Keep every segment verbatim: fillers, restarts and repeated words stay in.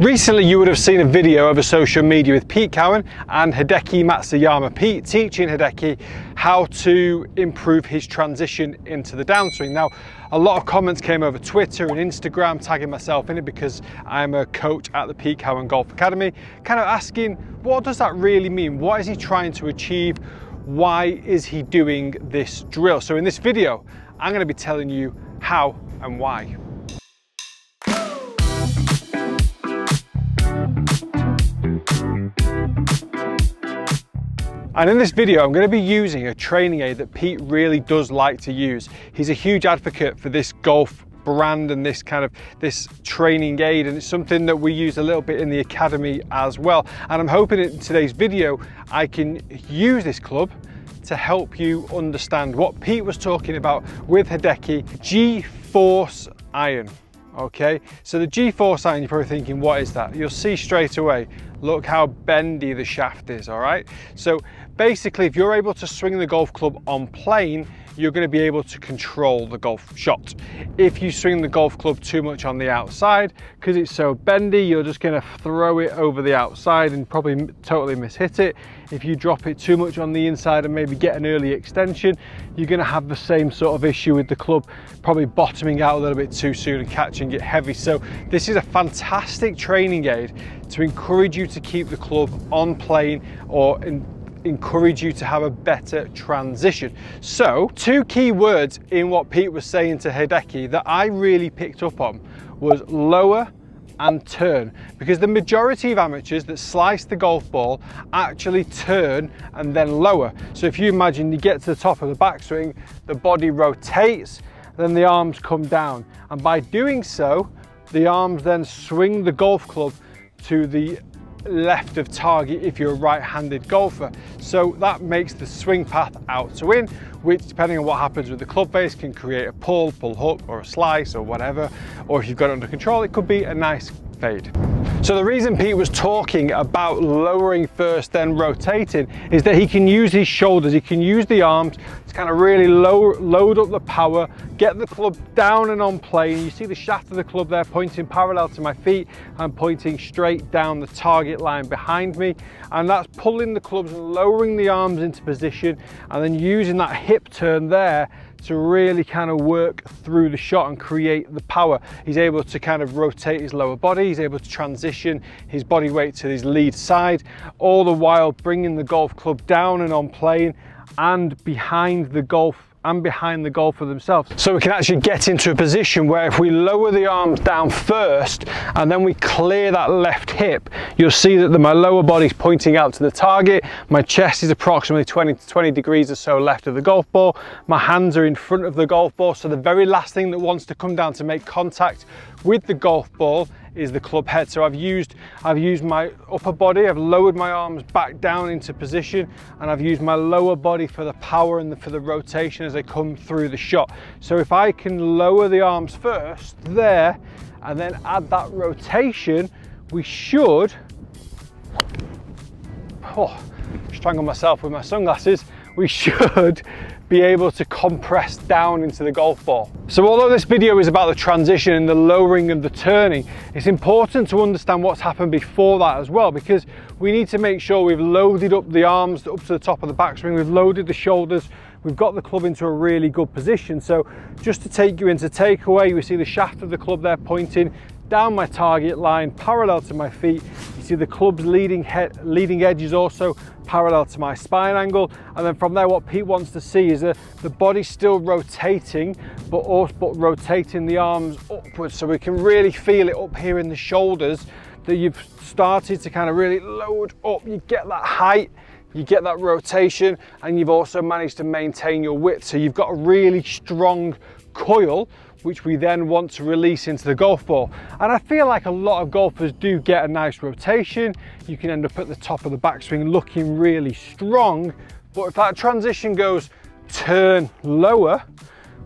Recently you would have seen a video over social media with Pete Cowen and Hideki Matsuyama. Pete teaching Hideki how to improve his transition into the downswing. Now, a lot of comments came over Twitter and Instagram tagging myself in it because I'm a coach at the Pete Cowen Golf Academy, kind of asking, what does that really mean? What is he trying to achieve? Why is he doing this drill? So in this video, I'm going to be telling you how and why. And in this video, I'm going to be using a training aid that Pete really does like to use. He's a huge advocate for this golf brand and this kind of this training aid, and it's something that we use a little bit in the academy as well. And I'm hoping in today's video, I can use this club to help you understand what Pete was talking about with Hideki, G-Force Iron. Okay, so the G-Force Iron, you're probably thinking, what is that? You'll see straight away, look how bendy the shaft is, all right? So basically, if you're able to swing the golf club on plane, you're gonna be able to control the golf shot. If you swing the golf club too much on the outside, because it's so bendy, you're just gonna throw it over the outside and probably totally mishit it. If you drop it too much on the inside and maybe get an early extension, you're gonna have the same sort of issue with the club, probably bottoming out a little bit too soon and catching it heavy. So this is a fantastic training aid to encourage you to keep the club on plane or in encourage you to have a better transition. So two key words in what Pete was saying to Hideki that I really picked up on was lower and turn, because the majority of amateurs that slice the golf ball actually turn and then lower. So if you imagine you get to the top of the backswing, the body rotates, then the arms come down. And by doing so, the arms then swing the golf club to the left of target if you're a right-handed golfer. So that makes the swing path out to in, which depending on what happens with the club face can create a pull, pull hook or a slice or whatever, or if you've got it under control, it could be a nice fade. So the reason Pete was talking about lowering first then rotating is that he can use his shoulders, he can use the arms to kind of really low, load up the power, get the club down and on plane. You see the shaft of the club there pointing parallel to my feet and pointing straight down the target line behind me, and that's pulling the clubs and lowering the arms into position, and then using that hip turn there to really kind of work through the shot and create the power. He's able to kind of rotate his lower body, he's able to transition his body weight to his lead side, all the while bringing the golf club down and on plane and behind the golf and behind the golfer themselves. So we can actually get into a position where if we lower the arms down first and then we clear that left hip, you'll see that the, my lower body's pointing out to the target, my chest is approximately twenty to twenty degrees or so left of the golf ball, my hands are in front of the golf ball, so the very last thing that wants to come down to make contact with the golf ball is the club head. So I've used I've used my upper body, I've lowered my arms back down into position, and I've used my lower body for the power and the, for the rotation as I come through the shot. So if I can lower the arms first there and then add that rotation, we should, oh, strangle myself with my sunglasses, we should be able to compress down into the golf ball. So although this video is about the transition and the lowering and the turning, it's important to understand what's happened before that as well, because we need to make sure we've loaded up the arms up to the top of the backswing, we've loaded the shoulders, we've got the club into a really good position. So just to take you into takeaway, we see the shaft of the club there pointing down my target line, parallel to my feet. You see the club's leading, head, leading edge is also parallel to my spine angle. And then from there, what Pete wants to see is that the body still rotating, but also but rotating the arms upwards. So we can really feel it up here in the shoulders that you've started to kind of really load up. You get that height, you get that rotation, and you've also managed to maintain your width. So you've got a really strong coil, which we then want to release into the golf ball. And I feel like a lot of golfers do get a nice rotation. You can end up at the top of the backswing looking really strong, but if that transition goes turn lower,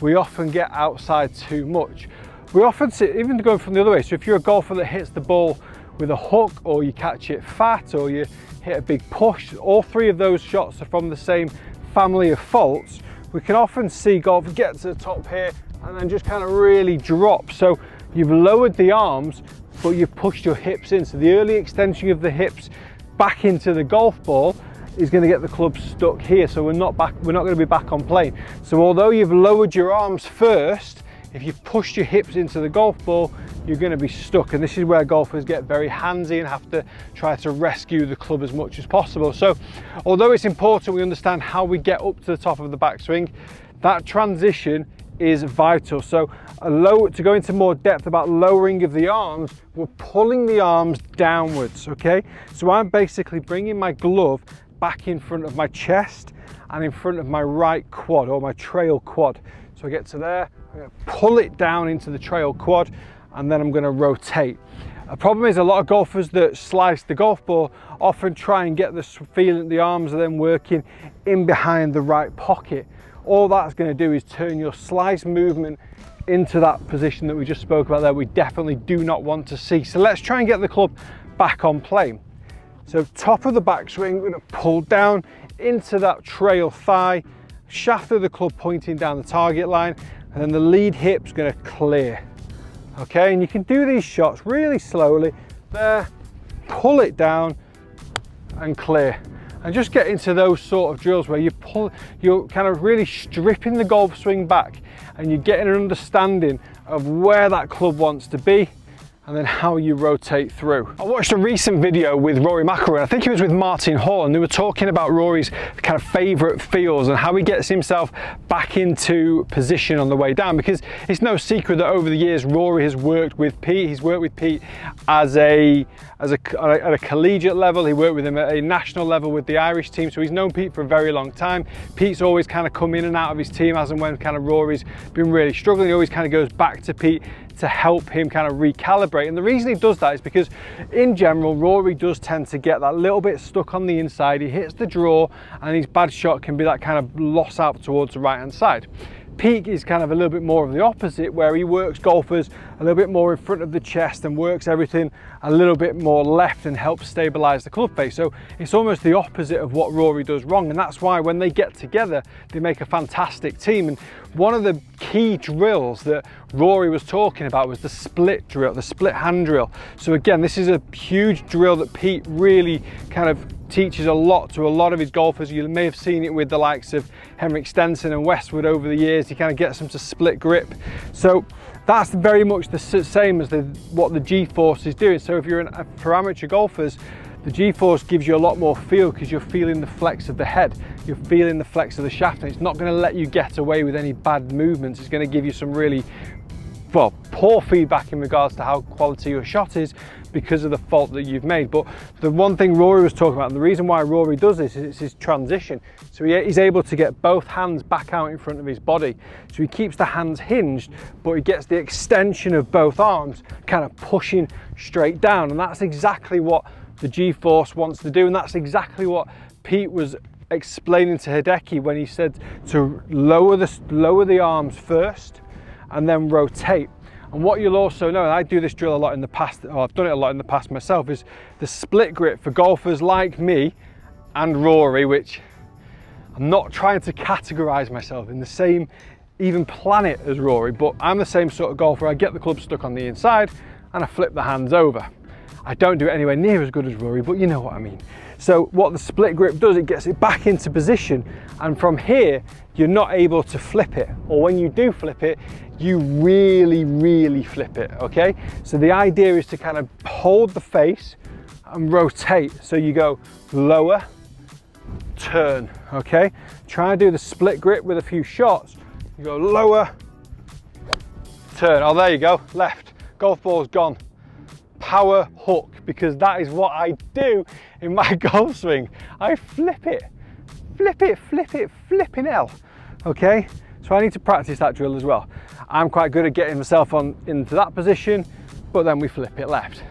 we often get outside too much. We often see, even going from the other way, so if you're a golfer that hits the ball with a hook, or you catch it fat, or you hit a big push, all three of those shots are from the same family of faults. We can often see golf get to the top here and then just kind of really drop. So you've lowered the arms, but you've pushed your hips in. So the early extension of the hips back into the golf ball is going to get the club stuck here. So we're not back, we're not going to be back on plane. So although you've lowered your arms first, if you've pushed your hips into the golf ball, you're going to be stuck. And this is where golfers get very handsy and have to try to rescue the club as much as possible. So although it's important we understand how we get up to the top of the backswing, that transition is vital. So a low, to go into more depth about lowering of the arms, we're pulling the arms downwards, okay? So I'm basically bringing my glove back in front of my chest and in front of my right quad or my trail quad. So I get to there, I'm going to pull it down into the trail quad, and then I'm going to rotate. A problem is a lot of golfers that slice the golf ball often try and get the feeling the arms are then working in behind the right pocket. All that's going to do is turn your slice movement into that position that we just spoke about there. We definitely do not want to see. So let's try and get the club back on plane. So top of the backswing, we're going to pull down into that trail thigh, shaft of the club pointing down the target line, and then the lead hip's going to clear. Okay, and you can do these shots really slowly. There, pull it down and clear. And just get into those sort of drills where you pull, you're kind of really stripping the golf swing back and you're getting an understanding of where that club wants to be and then how you rotate through. I watched a recent video with Rory McIlroy, I think it was with Martin Hall, and they were talking about Rory's kind of favourite feels and how he gets himself back into position on the way down, because it's no secret that over the years Rory has worked with Pete. He's worked with Pete as a, as a, at a collegiate level, he worked with him at a national level with the Irish team, so he's known Pete for a very long time. Pete's always kind of come in and out of his team as and when kind of Rory's been really struggling, he always kind of goes back to Pete to help him kind of recalibrate. And the reason he does that is because in general, Rory does tend to get that little bit stuck on the inside. He hits the draw and his bad shot can be that kind of loss out towards the right hand side. Pete is kind of a little bit more of the opposite, where he works golfers a little bit more in front of the chest and works everything a little bit more left and helps stabilize the club face. So it's almost the opposite of what Rory does wrong. And that's why when they get together, they make a fantastic team. And one of the key drills that Rory was talking about was the split drill, the split hand drill. So again, this is a huge drill that Pete really kind of teaches a lot to a lot of his golfers. You may have seen it with the likes of Henrik Stenson and Westwood over the years. He kind of gets them to split grip. So that's very much the same as the, what the G-Force is doing. So if you're an, for amateur golfers, the G-Force gives you a lot more feel because you're feeling the flex of the head, you're feeling the flex of the shaft, and it's not going to let you get away with any bad movements. It's going to give you some really, well, poor feedback in regards to how quality your shot is because of the fault that you've made. But the one thing Rory was talking about, and the reason why Rory does this, is it's his transition. So he, he's able to get both hands back out in front of his body. So he keeps the hands hinged, but he gets the extension of both arms kind of pushing straight down. And that's exactly what the G-Force wants to do, and that's exactly what Pete was explaining to Hideki when he said to lower the, lower the arms first and then rotate. And what you'll also know, and I do this drill a lot in the past, or I've done it a lot in the past myself, is the split grip for golfers like me and Rory, which I'm not trying to categorize myself in the same even planet as Rory, but I'm the same sort of golfer. I get the club stuck on the inside and I flip the hands over. I don't do it anywhere near as good as Rory, but you know what I mean. So what the split grip does, it gets it back into position, and from here, you're not able to flip it. Or when you do flip it, you really, really flip it, okay? So the idea is to kind of hold the face and rotate. So you go lower, turn, okay? Try and do the split grip with a few shots. You go lower, turn. Oh, there you go, left. Golf ball's gone. Power hook, because that is what I do in my golf swing. I flip it, flip it, flip it, flipping hell. Okay, so I need to practice that drill as well. I'm quite good at getting myself on into that position, but then we flip it left.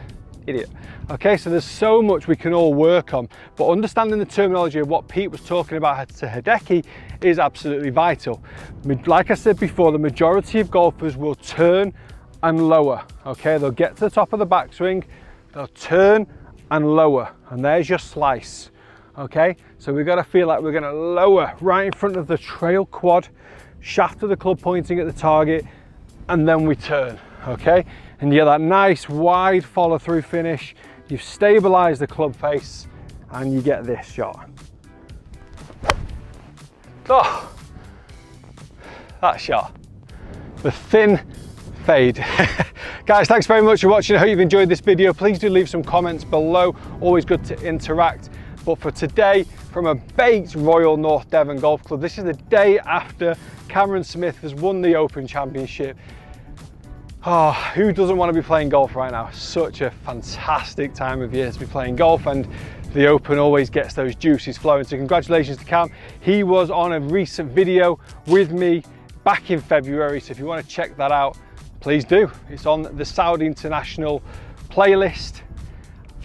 Idiot. Okay, so there's so much we can all work on, but understanding the terminology of what Pete was talking about to Hideki is absolutely vital. Like I said before, the majority of golfers will turn and lower, okay? They'll get to the top of the backswing, they'll turn and lower, and there's your slice, okay? So we've got to feel like we're going to lower right in front of the trail quad, shaft of the club pointing at the target, and then we turn, okay? and you get that nice wide follow through finish. You've stabilized the club face and you get this shot. Oh, that shot, the thin fade. Guys, thanks very much for watching. I hope you've enjoyed this video. Please do leave some comments below. Always good to interact. But for today, from a baked Royal North Devon Golf Club, this is the day after Cameron Smith has won the Open Championship. Oh, who doesn't want to be playing golf right now? Such a fantastic time of year to be playing golf, and the Open always gets those juices flowing. So congratulations to Cam. He was on a recent video with me back in February. So if you want to check that out, please do. It's on the Saudi International playlist.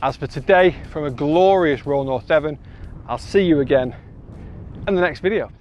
As for today, from a glorious Royal North Devon, I'll see you again in the next video.